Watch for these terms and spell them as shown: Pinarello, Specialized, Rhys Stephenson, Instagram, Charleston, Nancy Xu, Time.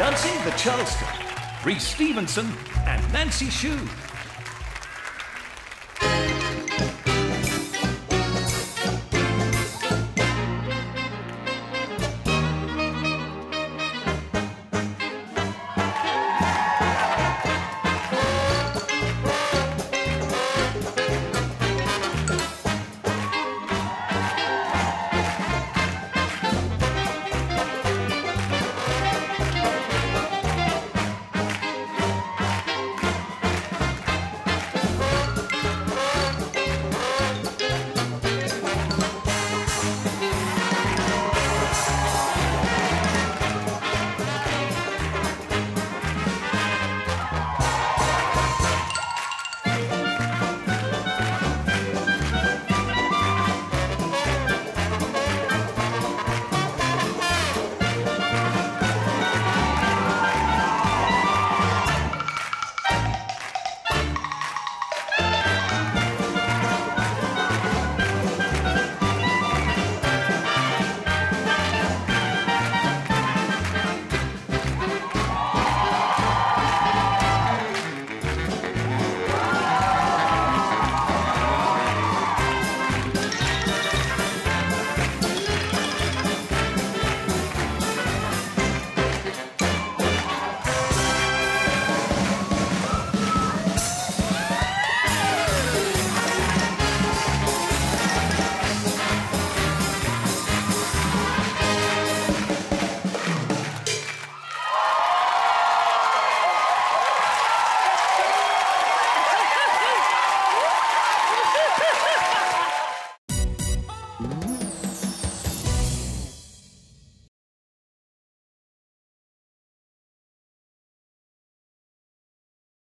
Dancing the Charleston, Rhys Stephenson and Nancy Xu.